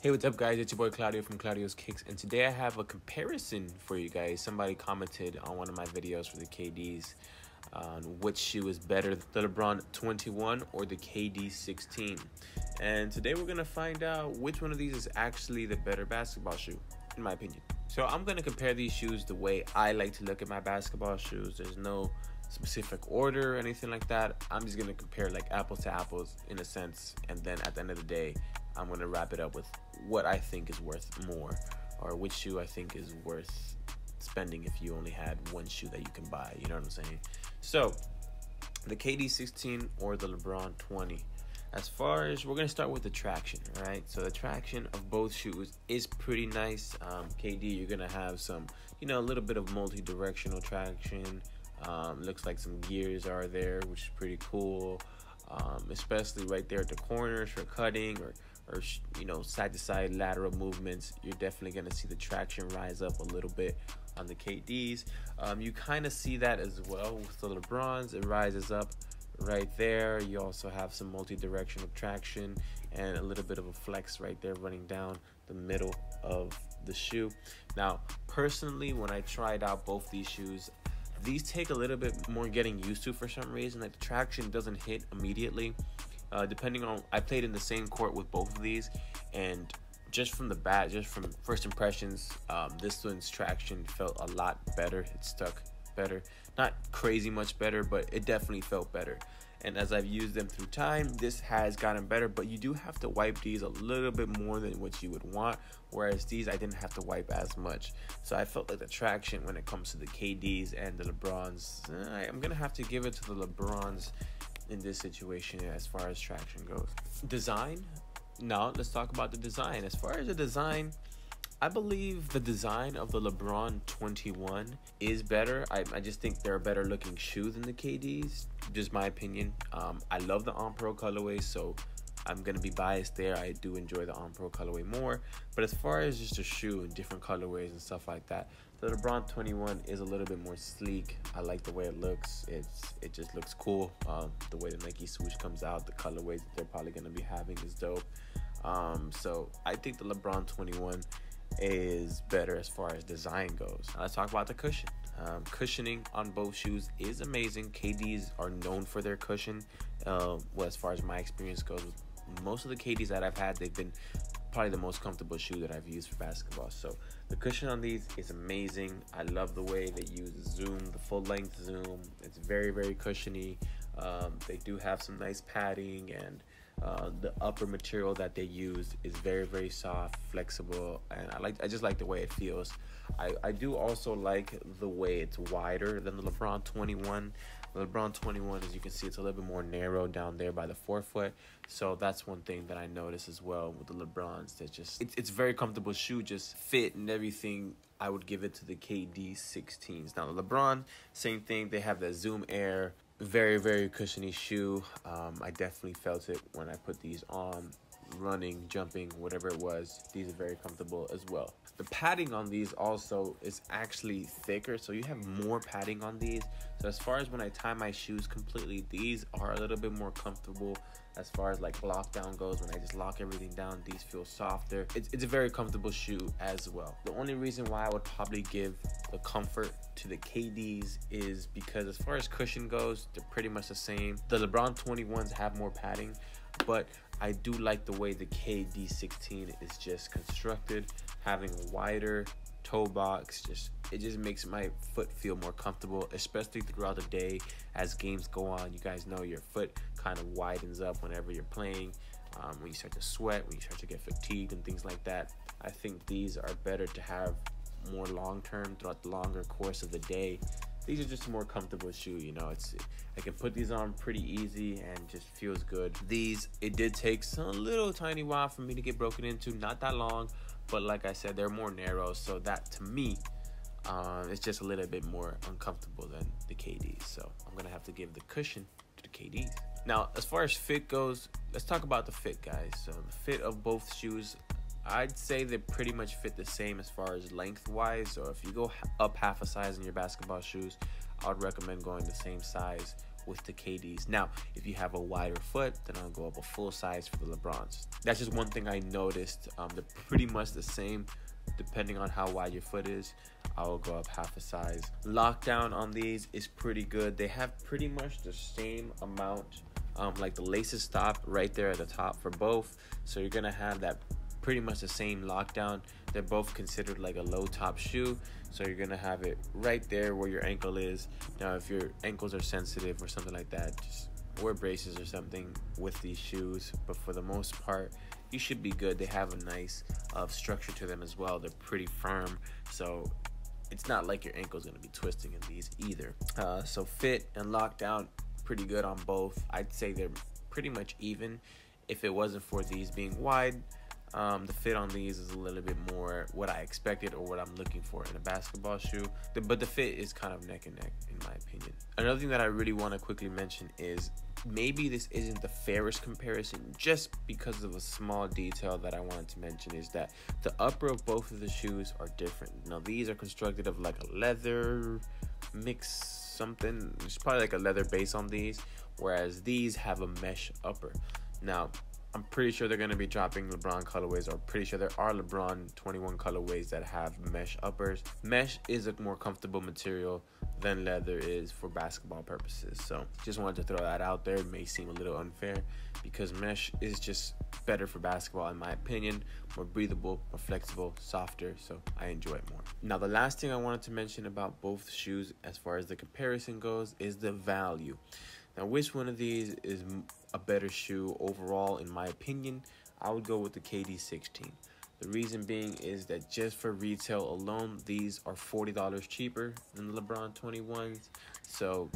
Hey, what's up guys, it's your boy Claudio from Claudio's Kicks, and today I have a comparison for you guys. Somebody commented on one of my videos for the KDs on which shoe is better, the LeBron 21 or the KD 16. And today we're gonna find out which one of these is actually the better basketball shoe, in my opinion. So I'm gonna compare these shoes the way I like to look at my basketball shoes. There's no specific order or anything like that. I'm just gonna compare like apples to apples in a sense, and then at the end of the day, I'm gonna wrap it up with what I think is worth more, or which shoe I think is worth spending if you only had one shoe that you can buy, you know what I'm saying? So, the KD 16 or the LeBron 20. As far as, we're gonna start with the traction, all right? So the traction of both shoes is pretty nice. KD, you're gonna have some, you know, a little bit of multi-directional traction. Looks like some gears are there, which is pretty cool. Especially right there at the corners for cutting or you know, side to side lateral movements, you're definitely going to see the traction rise up a little bit on the KDs. You kind of see that as well with the LeBrons. It rises up right there. You also have some multi-directional traction and a little bit of a flex right there running down the middle of the shoe. Now, personally, when I tried out both these shoes, these take a little bit more getting used to for some reason. Like the traction doesn't hit immediately. Depending on, I played in the same court with both of these, and just from the bat, just from first impressions, this one's traction felt a lot better. It stuck better, not crazy much better, but it definitely felt better. And as I've used them through time, this has gotten better, but you do have to wipe these a little bit more than what you would want, whereas these I didn't have to wipe as much. So I felt like the traction when it comes to the KDs and the LeBrons, I'm gonna have to give it to the LeBrons in this situation as far as traction goes. Design, now let's talk about the design. As far as the design, I believe the design of the LeBron 21 is better. I just think they're a better looking shoe than the KDs, just my opinion. I love the Aunt Pearl colorway, so I'm gonna be biased there. I do enjoy the Aunt Pearl colorway more, but as far as just a shoe and different colorways and stuff like that, the LeBron 21 is a little bit more sleek. I like the way it looks. It just looks cool. The way the Nike swoosh comes out, the colorways that they're probably gonna be having is dope. So I think the LeBron 21 is better as far as design goes. Now let's talk about the cushion. Cushioning on both shoes is amazing. KDs are known for their cushion. Well, as far as my experience goes, most of the KDs that I've had, they've been probably the most comfortable shoe that I've used for basketball. So the cushion on these is amazing. I love the way they use zoom, the full length zoom. It's very, very cushiony. They do have some nice padding, and the upper material that they used is very, very soft, flexible, and I just like the way it feels. I do also like the way it's wider than the LeBron 21. The LeBron 21, as you can see, it's a little bit more narrow down there by the forefoot. So that's one thing that I noticed as well with the LeBrons. That just it's very comfortable shoe, just fit and everything. I would give it to the KD 16s. Now the LeBron, same thing. They have that Zoom Air. Very, very cushiony shoe. I definitely felt it when I put these on, running, jumping, whatever it was. These are very comfortable as well. The padding on these also is actually thicker, so you have more padding on these. So as far as when I tie my shoes completely, these are a little bit more comfortable. As far as like lockdown goes, when I just lock everything down, these feel softer. It's a very comfortable shoe as well. The only reason why I would probably give the comfort to the KDs is because as far as cushion goes, they're pretty much the same. The LeBron 21s have more padding, but I do like the way the KD 16 is just constructed, having a wider toe box. It just makes my foot feel more comfortable, especially throughout the day. As games go on, you guys know your foot kind of widens up whenever you're playing. When you start to sweat, when you start to get fatigued and things like that, I think these are better to have more long term throughout the longer course of the day. These are just a more comfortable shoe, you know. I can put these on pretty easy and just feels good. These, it did take a little tiny while for me to get broken into, not that long, but like I said, they're more narrow, so that to me, it's just a little bit more uncomfortable than the KDs. So I'm gonna have to give the cushion to the KDs. Now, as far as fit goes, let's talk about the fit, guys. So the fit of both shoes, I'd say they pretty much fit the same as far as lengthwise. So if you go up half a size in your basketball shoes, I would recommend going the same size with the KDs. Now, if you have a wider foot, then I'll go up a full size for the LeBrons. That's just one thing I noticed. They're pretty much the same. Depending on how wide your foot is, I will go up half a size. Lockdown on these is pretty good. They have pretty much the same amount. Like the laces stop right there at the top for both. So you're gonna have that pretty much the same lockdown. They're both considered like a low top shoe. So you're gonna have it right there where your ankle is. Now, if your ankles are sensitive or something like that, just wear braces or something with these shoes. But for the most part, you should be good. They have a nice structure to them as well. They're pretty firm, so it's not like your ankle's gonna be twisting in these either. So fit and lockdown, pretty good on both. I'd say they're pretty much even. If it wasn't for these being wide, the fit on these is a little bit more what I expected or what I'm looking for in a basketball shoe. But the fit is kind of neck and neck in my opinion. Another thing that I really want to quickly mention is maybe this isn't the fairest comparison just because of a small detail that I wanted to mention, is that the upper of both of the shoes are different. Now, these are constructed of like a leather mix something. It's probably like a leather base on these, whereas these have a mesh upper. Now, I'm pretty sure they're going to be dropping LeBron colorways, or pretty sure there are LeBron 21 colorways that have mesh uppers. Mesh is a more comfortable material than leather is for basketball purposes. So just wanted to throw that out there. It may seem a little unfair because mesh is just better for basketball in my opinion. More breathable, more flexible, softer, so I enjoy it more. Now, the last thing I wanted to mention about both shoes as far as the comparison goes is the value. Now, which one of these is a better shoe overall? In my opinion, I would go with the KD 16. The reason being is that just for retail alone, these are $40 cheaper than the LeBron 21s. So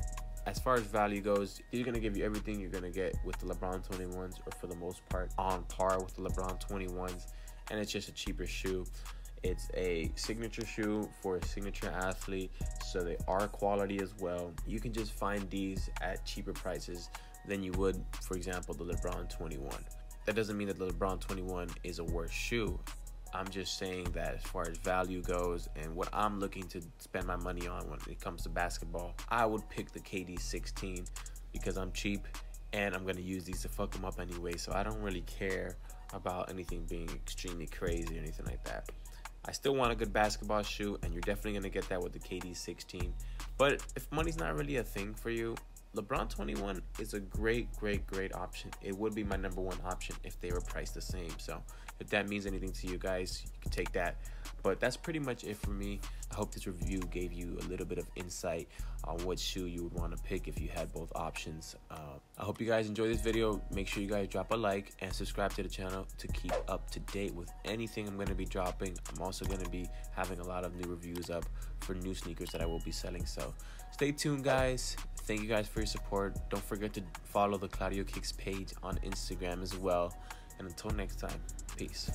as far as value goes, they're going to give you everything you're going to get with the LeBron 21s, or for the most part on par with the LeBron 21s. And it's just a cheaper shoe. It's a signature shoe for a signature athlete, so they are quality as well. You can just find these at cheaper prices than you would, for example, the LeBron 21. That doesn't mean that the LeBron 21 is a worse shoe. I'm just saying that as far as value goes and what I'm looking to spend my money on when it comes to basketball, I would pick the KD 16 because I'm cheap and I'm going to use these to fuck them up anyway, so I don't really care about anything being extremely crazy or anything like that. I still want a good basketball shoe, and you're definitely going to get that with the KD 16. But if money's not really a thing for you, LeBron 21 is a great option. It would be my number one option if they were priced the same. So if that means anything to you guys, you can take that. But that's pretty much it for me. I hope this review gave you a little bit of insight on what shoe you would want to pick if you had both options. I hope you guys enjoyed this video. Make sure you guys drop a like and subscribe to the channel to keep up to date with anything I'm going to be dropping. I'm also going to be having a lot of new reviews up for new sneakers that I will be selling. So stay tuned, guys. Thank you guys for your support. Don't forget to follow the Claudio Kicks page on Instagram as well. And until next time, peace.